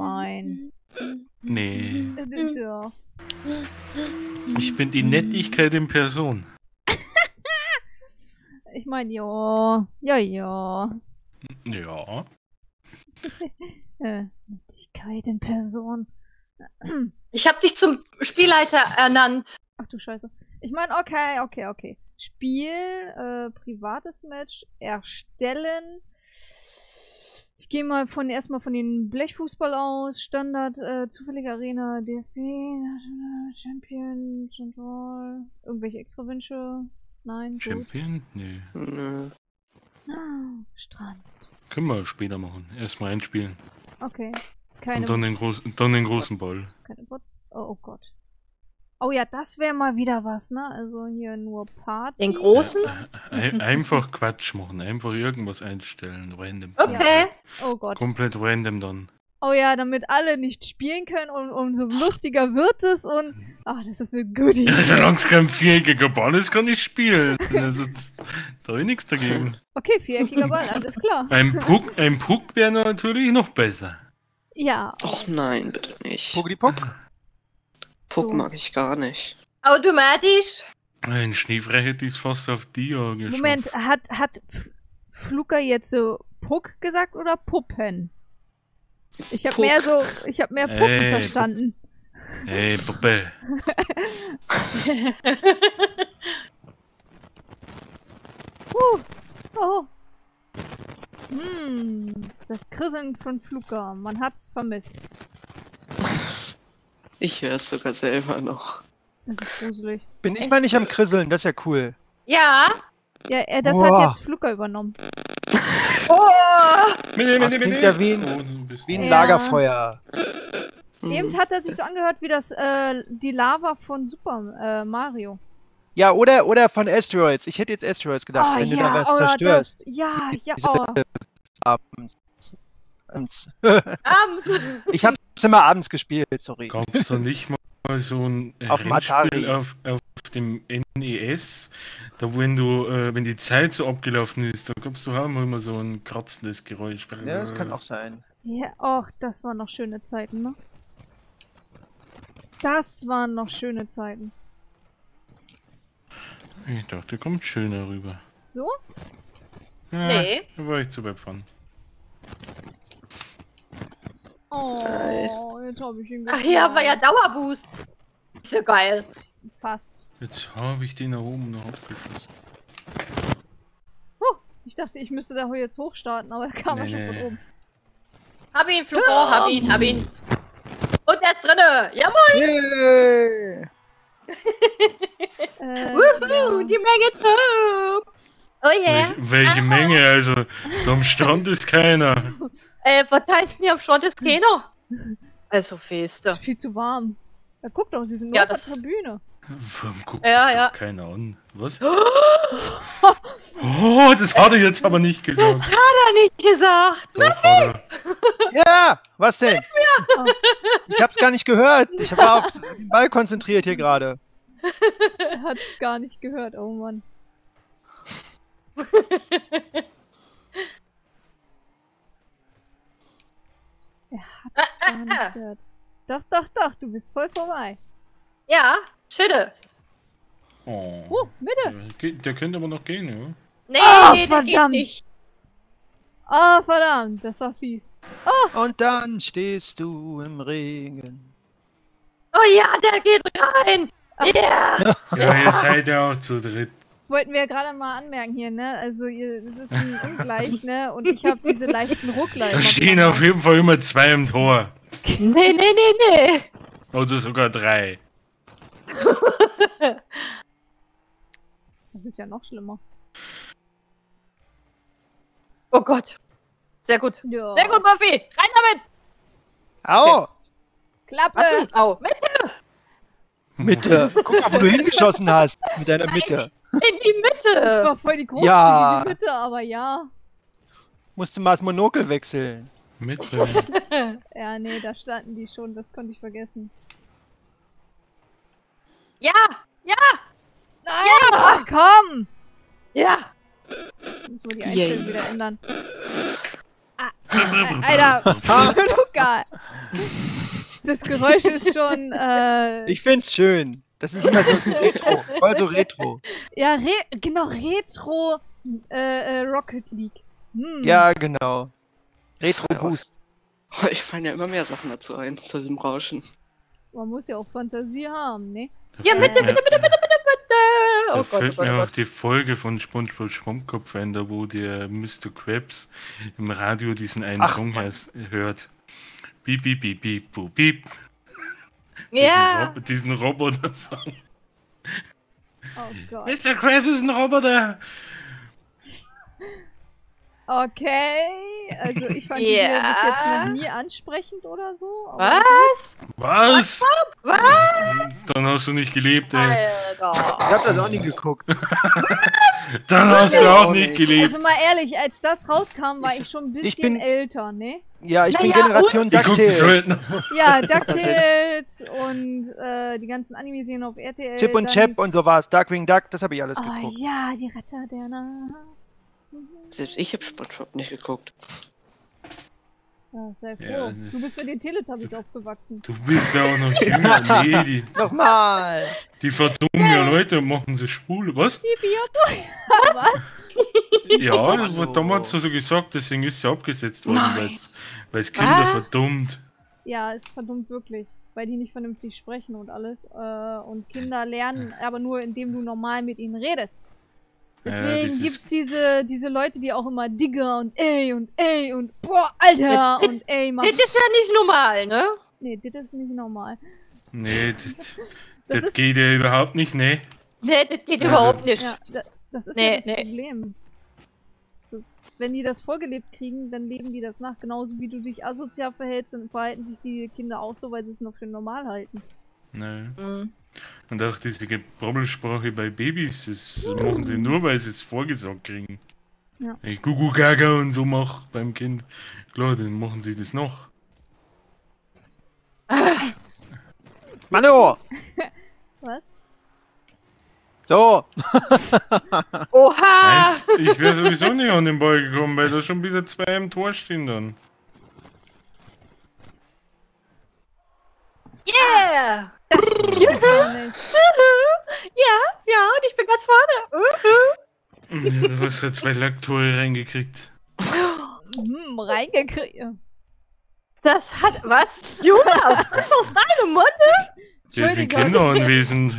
gemein. Nee. Ja. Ich bin die Nettigkeit in Person. Ich meine, ja. Ja, ja. Ja. Nettigkeit in Person. Ich hab dich zum Spielleiter ernannt. Ach du Scheiße. Ich meine, okay. Spiel, privates Match, erstellen. Ich gehe mal erstmal von den Blechfußball aus. Standard, zufällige Arena, DFB, Champion, Central. Irgendwelche extra Wünsche? Nein. Champion? Gut. Nee. Ah, Strand. Können wir später machen. Erstmal einspielen. Okay. Keine und dann den großen Ball. Keine Bots. Oh Gott. Oh ja, das wäre mal wieder was, ne? Also hier nur Party. Den großen? Einfach Quatsch machen. Einfach irgendwas einstellen. Random. Okay. Oh Gott. Komplett random dann. Oh ja, damit alle nicht spielen können und umso lustiger wird es und... Ach, das ist eine gute Idee. Ja, solange es kein viereckiger Ball ist, kann ich spielen. Also, da habe ich nichts dagegen. Okay, viereckiger Ball, alles klar. Ein Puck wäre natürlich noch besser. Ja. Och nein, bitte nicht. Puck? Puck mag ich gar nicht. Automatisch? Ein Schneefrei hätte ich es fast auf Dia geschafft. Moment, hat Flucker jetzt so Puck gesagt oder Puppen? Ich hab mehr Puppen verstanden. Hey, Puppe. Oh. Das Krisseln von Flucker. Man hat's vermisst. Ich höre es sogar selber noch. Das ist gruselig. Bin ich mal nicht am Krisseln, das ist ja cool. Ja. Ja, das hat jetzt Flucker übernommen. Oh! Das klingt ja wie ein Lagerfeuer. Eben hat er sich so angehört wie die Lava von Super Mario. Ja, oder von Asteroids. Ich hätte jetzt Asteroids gedacht, wenn du da was zerstörst. Abends. Ich hab's immer abends gespielt, sorry. Gab's da nicht mal so ein Rennspiel auf dem NES, da wenn die Zeit so abgelaufen ist, da gab's doch auch immer so ein kratzendes Geräusch. Ja, das kann auch sein. Ja, och, das waren noch schöne Zeiten, ne? Das waren noch schöne Zeiten. Ich dachte, kommt schöner rüber. So? Ja, nee. Da war ich zu weit von. Oh, jetzt hab ich ihn gefunden. Ach ja, war ja Dauerboost. Ist ja geil. Passt. Jetzt habe ich den da oben noch abgeschossen. Ich dachte, ich müsste da jetzt hochstarten, aber da kam er schon von oben. Hab ihn, Flucker, ja. hab ihn. Und er ist drinne. Jawohl! Yeah. Wuhu, die Menge drauf! Oh yeah! Welche Menge? Also, so am Strand ist keiner. Was heißt denn hier am Strand ist keiner? Also, Feste. Ist viel zu warm. Ja, guck doch, sie sind ja auf der Bühne. Warum guckt doch keiner an? Was? Oh, das hat er jetzt aber nicht gesagt. Das hat er nicht gesagt. Nein. Ja, was denn? Ich hab's gar nicht gehört. Ich war auf den Ball konzentriert hier gerade. Er hat's gar nicht gehört, oh Mann. Er hat's gar nicht gehört. Doch, du bist voll vorbei. Ja, schöne. Oh, Mitte. Der könnte aber noch gehen, ja? Nee, der geht nicht. Oh, verdammt, das war fies. Oh. Und dann stehst du im Regen. Oh ja, der geht rein. Yeah. Ja, jetzt seid ihr auch zu dritt. Wollten wir ja gerade mal anmerken hier, ne? Also, es ist ein Ungleich, ne? Und ich habe diese leichten Ruckler. Da stehen auf jeden Fall immer zwei im Tor. Nee. Oder sogar drei. Das ist ja noch schlimmer. Oh Gott. Sehr gut. Ja. Sehr gut, Murphy. Rein damit. Au. Okay. Klappe. Au. Mitte. Guck mal, wo du hingeschossen hast. Mit deiner Mitte. In die Mitte. Das war voll die großzügige Mitte, aber ja. Musste mal das Monokel wechseln. Mitte. Ja, nee, da standen die schon. Das konnte ich vergessen. Ja! Ja! Nein! Ja! Ach, komm! Ja! Müssen wir die Einstellung wieder ändern. Ah, Alter, Luca. Das Geräusch ist schon... Ich find's schön. Das ist immer so retro. Voll so retro. Ja, genau, retro Rocket League. Hm. Ja, genau. Retro Boost. Oh, ich fallen ja immer mehr Sachen dazu ein, zu diesem Rauschen. Man muss ja auch Fantasie haben, ne? Ja, bitte. Da fällt mir auch die Folge von SpongeBob Schwammkopf ein, da wo der Mr. Krabs im Radio diesen einen Song hört. Piep, piep, piep, piep, boop, piep. Ja. Diesen Roboter-Song. Oh Gott. Mr. Krabs ist ein Roboter. Okay, also ich fand diese bis jetzt noch nie ansprechend oder so. Was? Was? Was? Dann hast du nicht gelebt, ey. Alter. Ich hab das auch nie geguckt. Dann hast du auch nicht gelebt. Also mal ehrlich, als das rauskam, war ich schon ein bisschen älter, ne? Ja, ich bin Generation DuckTales. Ja, DuckTales und die ganzen Anime-Serien auf RTL. Chip und Chap und so war's. Darkwing Duck, das habe ich alles geguckt. Oh ja, die Retter der Nacht. Selbst ich hab SpongeBob nicht geguckt. Ja, sei froh. Ja, du bist mit den Teletubbies aufgewachsen. Du bist ja auch noch jünger. Nee, die... Nochmal! Die verdummten Leute machen sich schwul, was? Was? Ja, das wurde damals so gesagt, deswegen ist sie abgesetzt worden, weil es Kinder verdummt. Ja, es verdummt wirklich. Weil die nicht vernünftig sprechen und alles. Und Kinder lernen, aber nur indem du normal mit ihnen redest. Deswegen gibt's diese Leute, die auch immer Digger und ey und ey und boah, Alter und ey, Mann. Das ist ja nicht normal, ne? Nee, das ist nicht normal. Nee, das geht ja überhaupt nicht, ne? Nee, das geht überhaupt nicht. Ja, das ist ja das Problem. Also, wenn die das vorgelebt kriegen, dann leben die das nach. Genauso wie du dich asozial verhältst, dann verhalten sich die Kinder auch so, weil sie es noch für normal halten. Nee. Mhm. Und auch diese Brabbelsprache bei Babys, das machen sie nur, weil sie es vorgesagt kriegen. Ja. Ich Gugu Gaga und so mach beim Kind. Klar, dann machen sie das noch. Mano! Was? So! Oha! Eins, ich wäre sowieso nicht an den Ball gekommen, weil da schon wieder zwei im Tor stehen dann. Yeah! Das gibt's doch nicht. Ja, und ich bin ganz vorne. Ja, du hast ja zwei Lacktore reingekriegt. Reingekriegt. Das hat was? Jonas, das ist aus deinem Munde? Hier sind Kinder anwesend.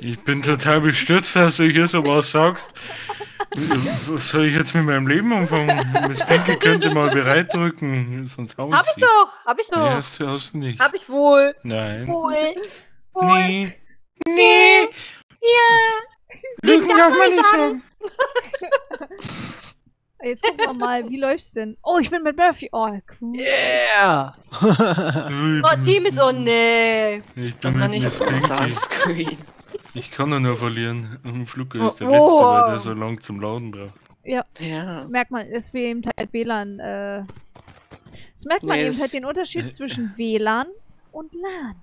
Ich bin total bestürzt, dass du hier so was sagst. Was soll ich jetzt mit meinem Leben anfangen? Das Pinke könnte mal bereit drücken, sonst hau ich sie. Hab ich doch. Hast du nicht. Hab ich wohl. Nein. Wohl. Nee. Ja. Lügen darf man nicht sagen. Jetzt gucken wir mal, wie läuft's denn? Oh, ich bin mit Murphy. Oh, cool. Yeah! Oh, Team ist... Oh, nee. Ich bin mit Miss Pinky. Ich kann nur verlieren. Und Fluke ist der Letzte, weil der so lang zum Laden braucht. Ja. Merkt man, dass wir eben halt WLAN... Das merkt man eben halt den Unterschied zwischen WLAN und LAN.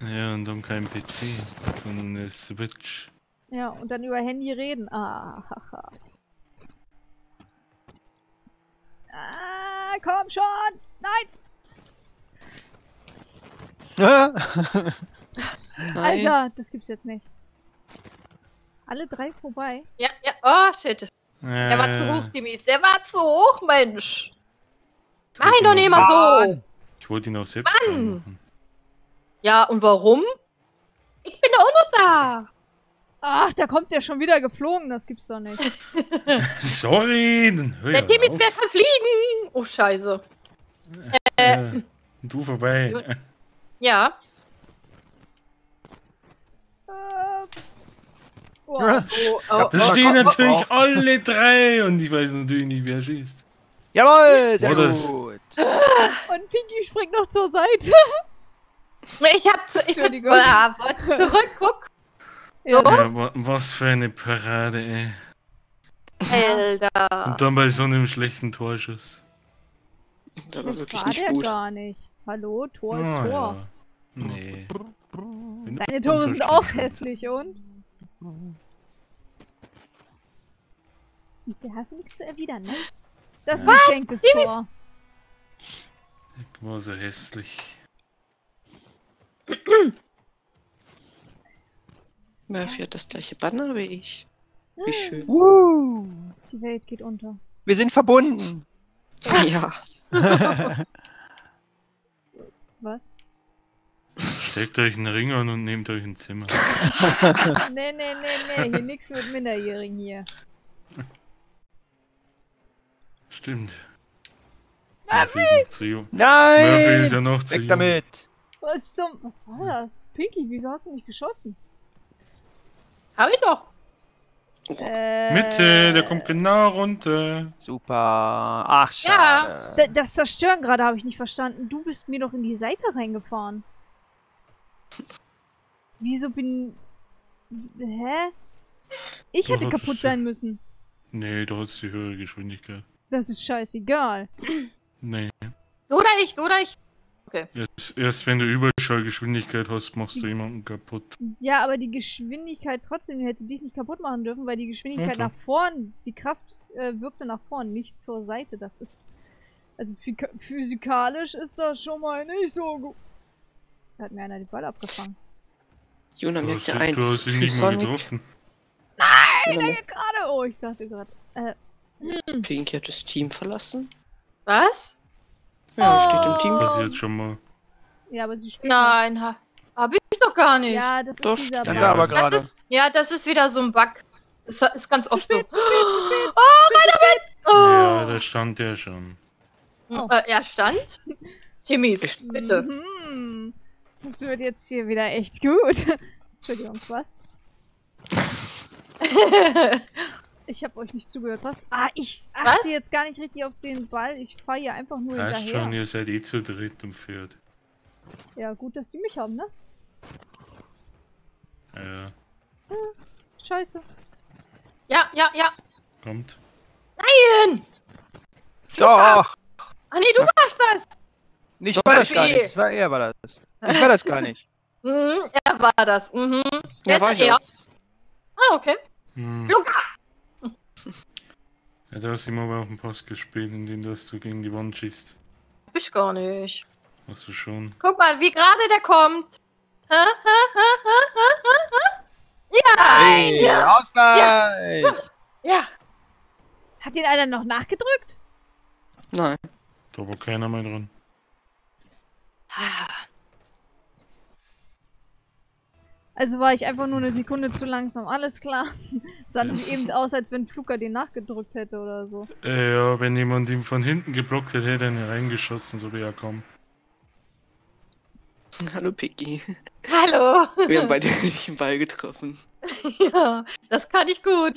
Ja, und dann kein PC, sondern eine Switch. Ja, und dann über Handy reden. Ah, komm schon! Nein! Alter, das gibt's jetzt nicht. Alle drei vorbei? Ja. Oh, shit. Der war zu hoch, Demis. Der war zu hoch, Mensch. Mach ihn doch nicht immer so. Ich wollte ihn auch selbst machen. Ja, und warum? Ich bin doch auch noch da. Ach, da kommt der schon wieder geflogen. Das gibt's doch nicht. Sorry. Der Demis wird verfliegen. Oh, scheiße. Du vorbei. Ja. Da stehen natürlich alle drei und ich weiß natürlich nicht, wer schießt. Jawohl, sehr gut. Und Pinky springt noch zur Seite. Ich hab zurück, guck. Ja. Ja, was für eine Parade, ey. Alter. Und dann bei so einem schlechten Torschuss. Das war wirklich nicht gut. Gar nicht. Hallo, Tor ist Tor. Ja. Nee. Deine Tore sind auch hässlich, und? Du hast nichts zu erwidern, ne? Das geschenktes Tor. Guck mal, so hässlich. Murphy hat das gleiche Banner wie ich. Wie schön. Die Welt geht unter. Wir sind verbunden. Ja. Was? Steckt euch einen Ring an und nehmt euch ein Zimmer. Nee. Hier nix mit Minderjährigen hier. Stimmt. Murphy ist noch zu jung. Nein! Murphy ist ja noch zu jung. Weg damit! Was war das? Pinky, wieso hast du nicht geschossen? Hab ich doch! Mitte, der kommt genau runter. Super. Ach, schade. Ja, das Zerstören gerade habe ich nicht verstanden. Du bist mir doch in die Seite reingefahren. Wieso bin... Hä? Ich hätte kaputt sein müssen. Nee, du hast die höhere Geschwindigkeit. Das ist scheißegal. Nee. Oder ich. Okay. Erst wenn du Überschallgeschwindigkeit hast, machst du jemanden kaputt. Ja, aber die Geschwindigkeit trotzdem hätte dich nicht kaputt machen dürfen, weil die Geschwindigkeit nach vorn, die Kraft wirkte nach vorn, nicht zur Seite. Das ist... Also physikalisch ist das schon mal nicht so gut. Da hat mir einer den Ball abgefangen. Juna merkt ja eins. Du hast ihn nicht mal getroffen. Nein, da geht gerade... Oh, ich dachte gerade... Pinky hat das Team verlassen. Was? Ja, steht im Team. Passiert schon mal. Ja, aber sie spielen. Nein, hab ich doch gar nicht. Ja, das ist doch, dieser Bug. Aber gerade. Ja, das ist wieder so ein Bug. Das ist ganz oft so. Zu spät. Oh, meiner Welt! Ja, da stand der schon. Oh. Er stand? Timmys, bitte. Das wird jetzt hier wieder echt gut. Entschuldigung, was? Ich hab euch nicht zugehört, was? Ah, ich achte jetzt gar nicht richtig auf den Ball. Ich fahre hier einfach nur hinterher. Schon, ihr seid eh zu dritt und viert. Ja, gut, dass die mich haben, ne? Ja. Scheiße. Ja. Kommt. Nein! Doch! Ah nee, du warst das! Nicht war das gar nicht, er war das. Ich war das gar nicht. Er war das, Ja, war ich auch. Ah, okay. Luca! Ja, da hast du immer aber auch einen Pass gespielt, in dem du gegen die Wand schießt. Hab ich gar nicht. Hast du schon. Guck mal, wie gerade der kommt. Ja! Hey, ja. Ausgleich! Ja! Hat den einer noch nachgedrückt? Nein. Da war keiner mehr dran. Also war ich einfach nur eine Sekunde zu langsam, alles klar. Sah nämlich eben aus, als wenn Flucker den nachgedrückt hätte oder so. Ja, wenn jemand ihn von hinten geblockt hätte, hätte er ihn reingeschossen, so wie er kam. Hallo Piggy. Hallo! Wir haben beide den Ball getroffen. Ja, das kann ich gut.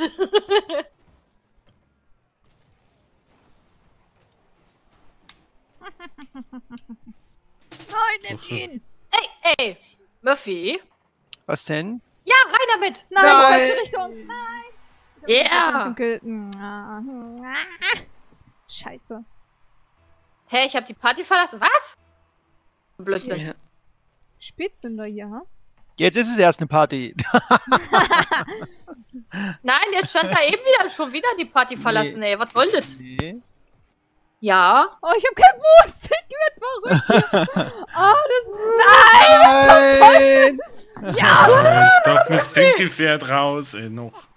Nein, nimm ihn! Ey! Murphy! Was denn? Ja, rein damit! Nein! Falsche Richtung! Nein! Yeah! Scheiße. Hä, ich hab die Party verlassen. Was? Blödsinn. Yeah. Spätzünder hier, ha? Jetzt ist es erst eine Party. Nein, jetzt stand da eben wieder die Party verlassen, ey. Was wollt ihr? Nee. Ja. Oh, ich hab keinen Boost. Ich werd verrückt. Nein! Ja! Ich dachte, Miss Pinky fährt raus, ey, noch.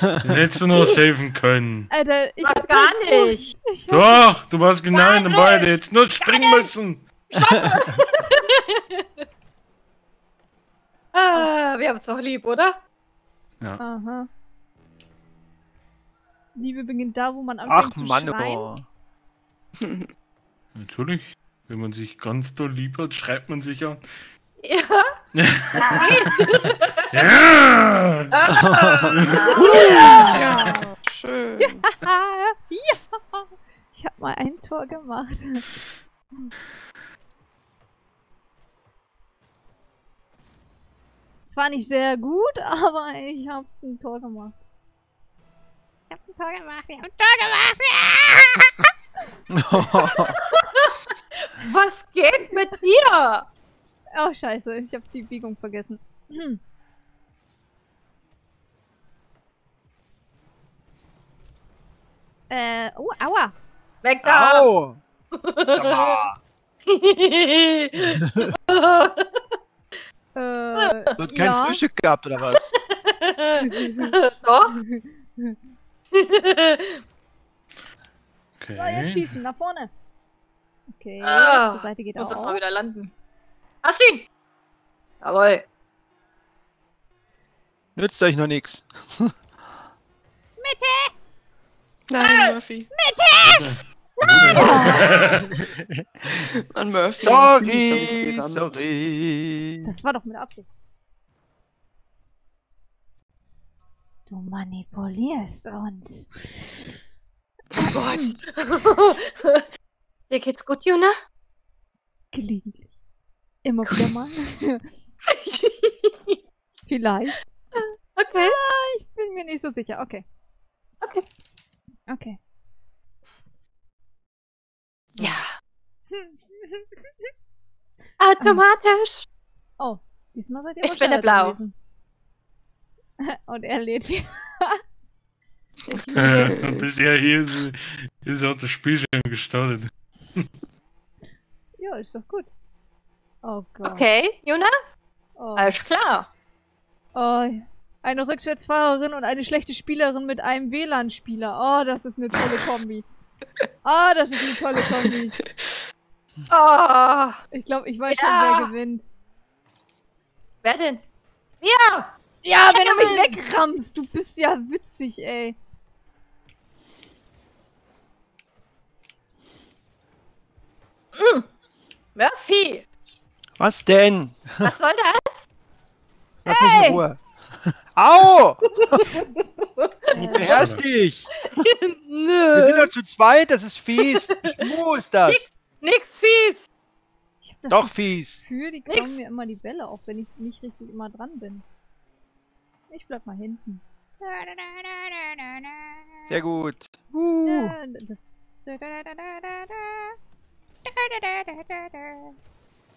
Den hättest du noch saven können. Alter, ich hab gar nicht. Doch, du warst genau in den Ball, der hättest nur springen müssen. Wir haben's doch lieb, oder? Ja. Aha. Liebe beginnt da, wo man anfängt zu schreien. Ach, Mann, natürlich. Wenn man sich ganz doll lieb hat, schreibt man sich an. Ja. Ja. Schön. Ja. Ich hab mal ein Tor gemacht. Zwar nicht sehr gut, aber ich hab ein Tor gemacht. Ich hab ein Tor gemacht. Was geht mit dir? Oh, scheiße, ich hab die Biegung vergessen. Oh, aua! Weg da! Au. Wird kein Frühstück gehabt, oder was? Doch. Okay. So, jetzt schießen, nach vorne. Okay, zur Seite geht er auch. Muss das mal wieder landen. Hast ihn! Jawohl. Nützt euch noch nix. Mitte! Nein, Murphy. Mitte! Nein! Mann, Murphy. Sorry. Das war doch mit Absicht. Du manipulierst uns. Gott. Dir geht's gut, Juna? Gelegentlich. Immer wieder mal. Vielleicht. Okay. Ich bin mir nicht so sicher. Okay. Okay. Okay. Ja. Automatisch. Oh, diesmal seid ihr Ich bin der Blau. Gewesen. Und er lädt wieder. Bisher hier ist auch das Spiel schon gestartet. Ja, ist doch gut. Oh Gott. Okay, Juna? Oh. Alles klar. Oh, eine Rückwärtsfahrerin und eine schlechte Spielerin mit einem WLAN-Spieler. Oh, das ist eine tolle Kombi. Oh, das ist eine tolle Kombi. Oh. Ich glaube, ich weiß schon, wer gewinnt. Wer denn? Ja! Ja, wenn du mich wegrammst, du bist ja witzig, ey. Mm. Murphy! Was denn? Was soll das? Lass mich in Ruhe. Au! Du beherrschst dich! Nö. Wir sind doch zu zweit, das ist fies. Wo ist das? Nix fies! Ich hab das doch fies. Die klauen mir immer die Bälle, auch wenn ich nicht richtig immer dran bin. Ich bleib mal hinten. Sehr gut.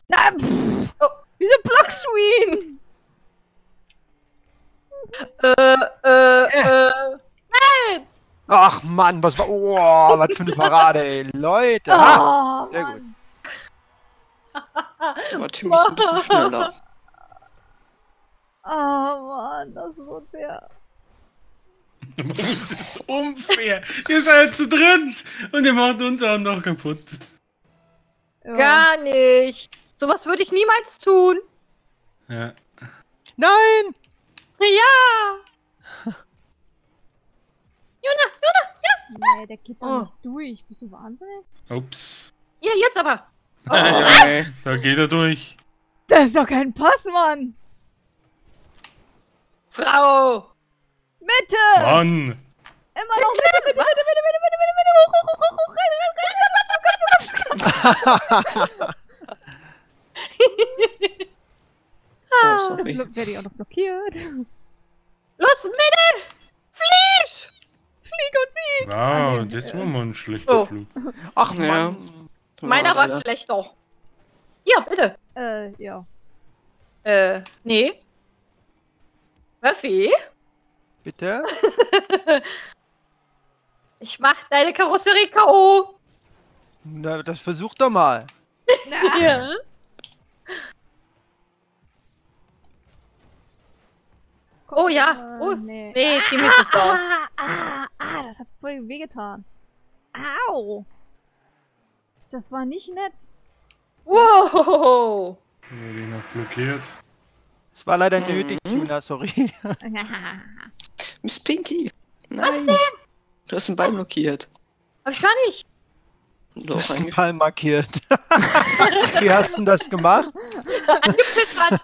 Na, wieso blockst du ihn? Nein! Ach Mann, was war. Oh, was für eine Parade, ey. Leute. Ah, sehr gut. Natürlich ein bisschen schneller. Mann, das ist unfair. Das ist unfair. Ihr seid zu dritt und ihr macht uns auch noch kaputt. Ja. Gar nicht. Sowas würde ich niemals tun. Ja. Nein! Ja! Juna, Juna, ja! Nee, der geht doch nicht durch. Bist du wahnsinnig? Ups. Ja, jetzt aber. Oh, ja, da geht er durch. Das ist doch kein Pass, Mann. Frau! Mitte! Mann! Immer noch Mitte! Hoch, dann werde ich auch noch blockiert. Los, Mitte! Flieg! Flieg und sieg! Wow, und jetzt war mal ein schlechter Flug. Ach, Mann. Meiner war schlechter. Ja, bitte. Ja. Nee. Murphy? Bitte? Ich mach deine Karosserie K.O. Na, das versuch doch mal. Ja. Oh ja. Oh, nee, die Mist ist da. Das hat voll wehgetan. Au. Das war nicht nett. Wow. Die noch blockiert. Es war leider nötig, Juna, sorry. Miss Pinky! Nein. Was denn? Du hast den Ball blockiert. Hab ich gar nicht! Du hast den Ball markiert. Wie hast denn das gemacht? Angepittert!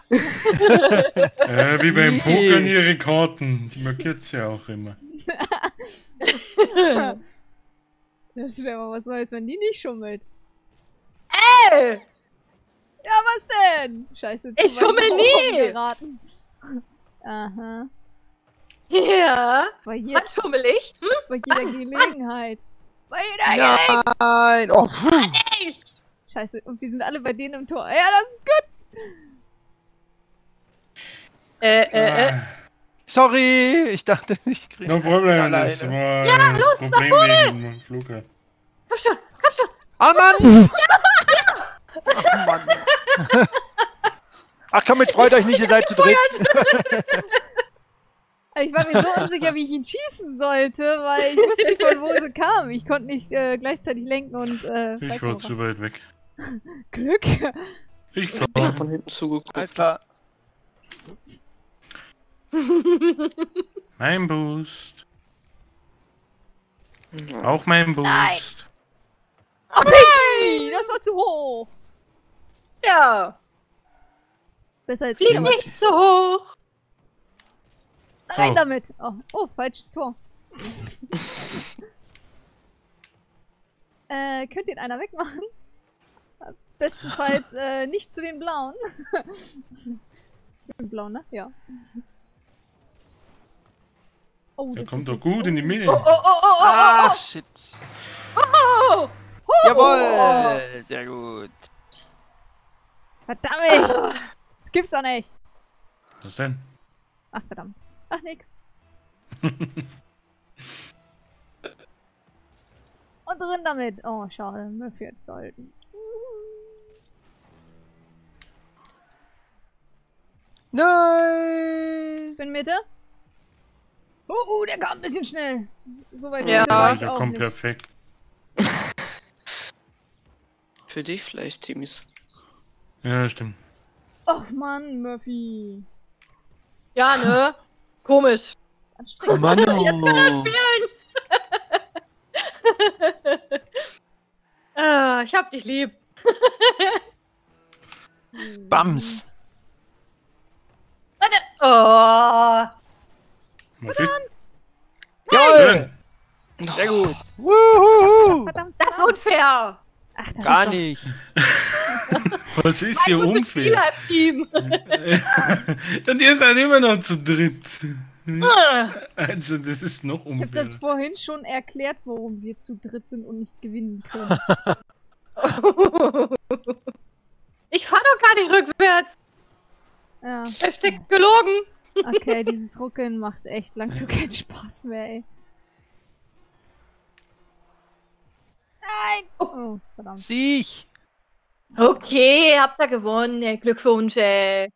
Wie beim Pokern ihre Karten. Die markiert's ja auch immer. Das wäre mal was Neues, wenn die nicht schummelt. Ey! Ja, was denn? Scheiße, ich schummel nie! Geraten. Aha. Ja. Was schummel ich? Hm? Bei jeder Gelegenheit. Bei jeder Gelegenheit! Nein! Oh, pfuh. Scheiße, und wir sind alle bei denen im Tor. Ja, das ist gut! Sorry, ich dachte, ich krieg. No problem, das war. Ja, los, nach vorne! Komm schon, komm schon! Ah, Mann! Ach, Mann. Ach komm, jetzt freut euch nicht, ihr seid zu dritt. Ich war mir so unsicher, wie ich ihn schießen sollte, weil ich wusste nicht, von wo sie kam. Ich konnte nicht gleichzeitig lenken und... ich war zu weit weg. Glück. Ich war von hinten zugeguckt. Alles klar. Mein Boost. Auch mein Boost. Nein. Oh, nein! Das war zu hoch. Ja. Besser als flieg nicht so hoch. Rein damit. Oh, oh, falsches Tor. Könnt ihn einer wegmachen? Bestenfalls nicht zu den Blauen. Ich bin blau, ne? Ja. Oh, der kommt doch gut in die Mitte. Oh, oh, oh, oh, oh, oh. Ah, shit. Oh, oh. Jawohl! Oh. Sehr gut. Verdammt! Oh. Das gibt's doch nicht. Was denn? Ach, verdammt. Ach, nix. Und drin damit. Oh, schade. Mir fehlt golden. Nein! Ich bin Mitte. Oh, der kam ein bisschen schnell. So weit ja, der kommt nicht. Perfekt. Für dich vielleicht, Timis. Ja, stimmt. Och Mann, Murphy. Ja, ne? Komisch. Oh Mann, oh. Jetzt kann er spielen. Ah, ich hab dich lieb. Bams. Warte. Oh. Verdammt! Jawohl! Sehr gut! Wuhuhu! Verdammt, das ist unfair! Ach, das gar ist nicht! Was ist hier unfair? Team. Und ihr seid immer noch zu dritt! Also, das ist noch unfair. Ich hab das vorhin schon erklärt, warum wir zu dritt sind und nicht gewinnen können. Ich fahr doch gar nicht rückwärts! Ja. Versteckt gelogen! Okay, dieses Ruckeln macht echt langsam keinen Spaß mehr, ey. Nein! Oh, verdammt. Sieg! Okay, habt ihr gewonnen, ey. Glückwunsch, ey.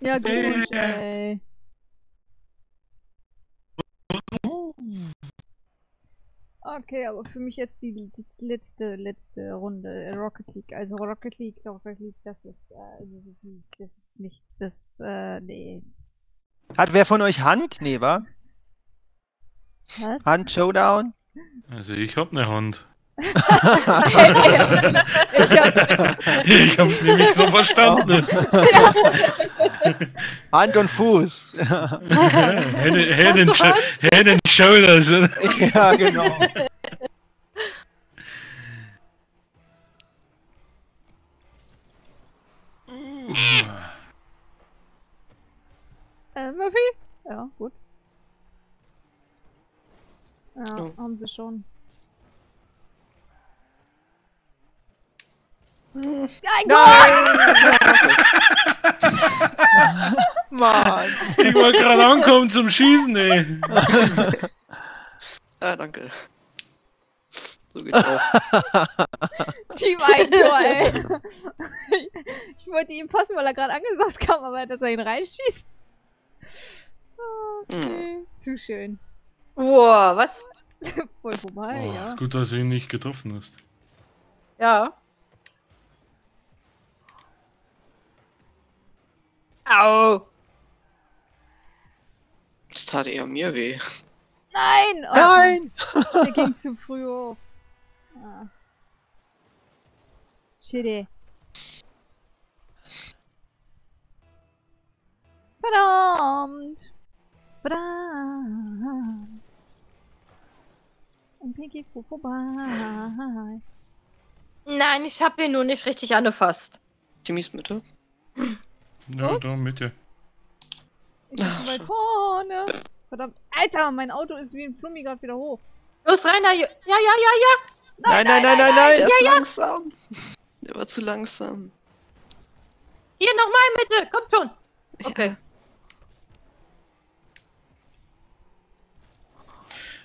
Ja, Glückwunsch, ey. Okay, aber für mich jetzt die letzte Runde Rocket League. Also Rocket League, das ist nicht das, nee. Hat wer von euch Hand? Nee, wa? Was? Hand Showdown? Also ich hab ne Hand. Ich hab's nämlich so verstanden. Hand und Fuß. Head and Shoulders. Ja, genau. Murphy? Ja, gut. Ja, oh. Haben sie schon. Nein! Mann! Ich wollte gerade ankommen zum Schießen, ey! Ah, danke. So geht's auch. Team Eigentor, ey! Ich wollte ihm passen, weil er gerade angesagt kam, aber dass er ihn reinschießt. Okay. Hm. Zu schön. Boah, was? Voll vorbei, oh, ja. Gut, dass du ihn nicht getroffen hast. Ja. Au! Das tat eher mir weh. Nein! Oh, nein! Der ging zu früh hoch. Ah. Shitty. Verdammt! Verdammt! Und Pinky fuhr vorbei. Nein, ich hab ihn nur nicht richtig angefasst. Timmys Mitte? Ja, ups. Da Mitte. Ich bin weit vorne. Verdammt. Alter, mein Auto ist wie ein Flummi gerade wieder hoch. Los, Rainer! Ja, ja, ja, ja! Nein! Er ist langsam! Der war zu langsam. Hier, nochmal Mitte! Kommt schon! Okay. Ja.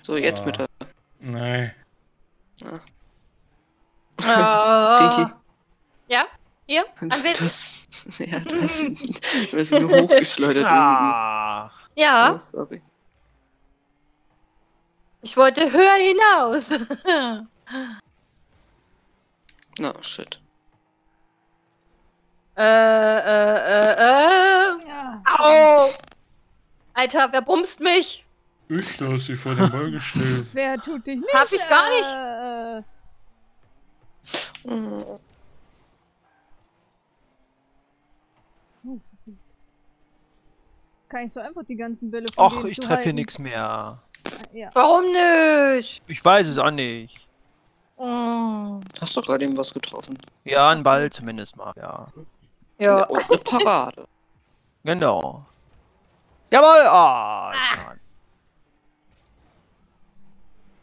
So, jetzt bitte. Nein. Ah. Pinky. Ja? Hier? An wen? Ja, wir sind nur hochgeschleudert. Ah. Ja. Oh, sorry. Ich wollte höher hinaus. No, shit. Ja. Au! Alter, wer bumst mich? Ich, du hast dich vor den Ball gestellt. Wer tut dich nicht? Hab ich gar nicht. Kann ich so einfach die ganzen Bälle von denen zu halten? Och, ich treffe hier nichts mehr. Ja. Warum nicht? Ich weiß es auch nicht. Oh. Hast du gerade eben was getroffen? Ja, einen Ball zumindest mal, ja. Ja. Und eine Parade. Genau. Jawohl! Ah,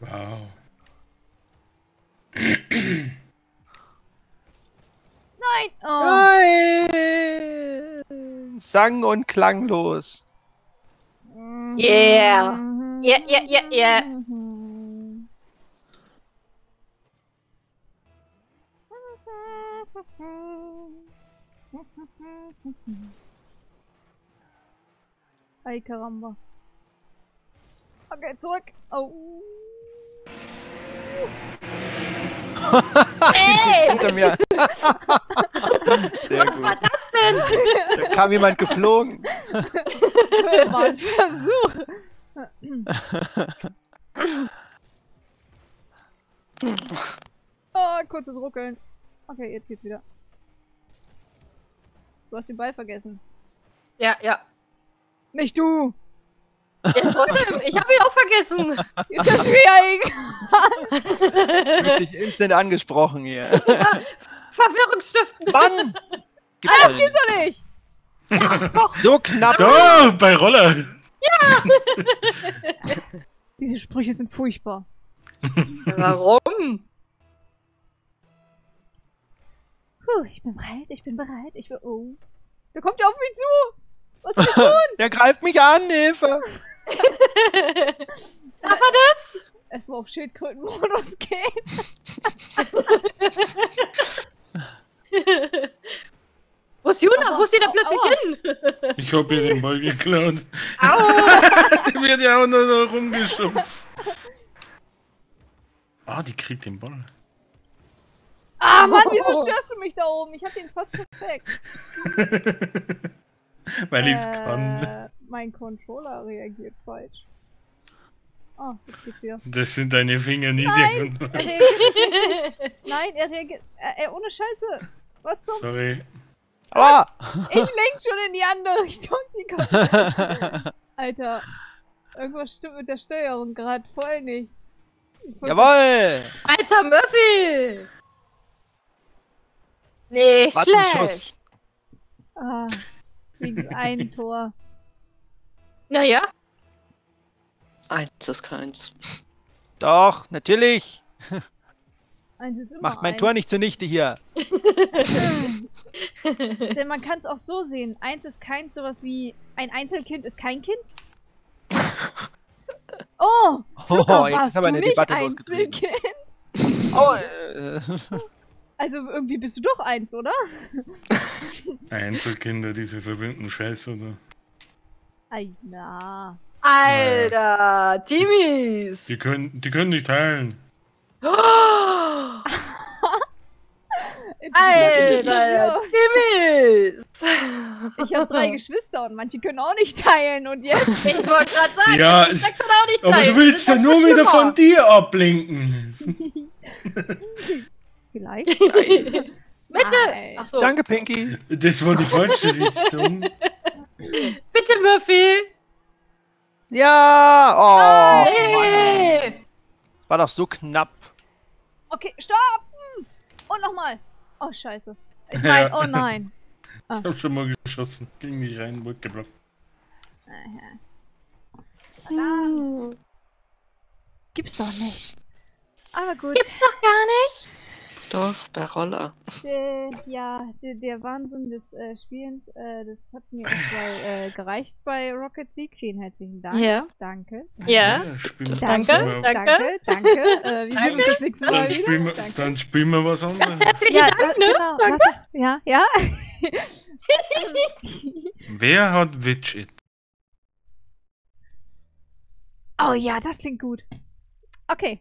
Mann. Wow. Nein! Oh. Nein! Sang- und klanglos. Yeah! Ja, ja, ja, ja. Ay, Karamba. Okay, zurück. Oh. Ey! Hinter mir. Sehr gut. Was war das denn? Da kam jemand geflogen. Das war ein Versuch. Oh, kurzes Ruckeln. Okay, jetzt geht's wieder. Du hast den Ball vergessen. Ja, ja. Nicht du! Ja, trotzdem, ich hab ihn auch vergessen! Jetzt ist mir egal! Wird sich instant angesprochen hier. Verwirrung stiften! Mann! Gib das gibt's doch nicht! Ja, so knapp! Oh, bei Roller! Ja! Diese Sprüche sind furchtbar. Warum? Puh, ich bin bereit, ich bin bereit, ich bin... Oh. Da kommt ja auf mich zu! Was soll ich tun? Der greift mich an, Hilfe! Darf er das? Erstmal auf Schildkrötenmodus gehen. Wo ist Juna? Wo ist sie da plötzlich hin? Ich hab ihr den Ball geklaut. Au! Die wird ja auch nur noch rumgeschubst. Ah, die kriegt den Ball. Ah, Mann, wieso störst du mich da oben? Ich hab den fast perfekt. Weil ich's kann. Mein Controller reagiert falsch. Oh, jetzt geht's wieder. Das sind deine Finger nicht. Nein, er reagiert nicht. Nein, er reagiert... ohne Scheiße. Was zum... Sorry. Was? Ah! Ich lenk schon in die andere Richtung. Die Alter. Irgendwas stimmt mit der Steuerung gerade voll nicht. Jawoll! Alter Murphy! Nee, schlecht. Ah. Ein Tor. Naja. Eins ist keins. Doch, natürlich. Eins ist immer Macht mein eins. Tor nicht zunichte hier. Denn man kann es auch so sehen. Eins ist keins, sowas wie ein Einzelkind ist kein Kind. Oh, Luca, jetzt warst haben wir eine du nicht Debatte Einzelkind? Oh, also irgendwie bist du doch eins, oder? Einzelkinder, diese verwöhnten Scheiße, oder? Alter. Alter, Teamies! Die können nicht teilen. Alter, Teamies! Ich habe 3 Geschwister und manche können auch nicht teilen und jetzt? Ich wollte gerade sagen, ja, ich kann auch nicht teilen. Aber du willst ja nur wieder von dir ablenken. Vielleicht? Bitte! So. Danke, Pinky! Das war die falsche Richtung. Bitte, Murphy! Ja! Oh! Nee. War doch so knapp. Okay, stopp! Und nochmal! Oh, scheiße. Ich mein, oh nein! Ah. Ich hab schon mal geschossen. Ging nicht rein, wurde geblockt. Gibt's doch nicht. Aber gut. Gibt's doch gar nicht! Doch, bei Roller. Ja, der Wahnsinn des Spielens, das hat mir gereicht bei Rocket League. Vielen herzlichen Dank. Ja. Danke. Ja. Danke. Wir sehen uns das nächste Mal wieder. Dann spielen wir was anderes. Ja, genau. Was ist? Ja, ja. Wer hat Widget? Oh ja, das klingt gut. Okay.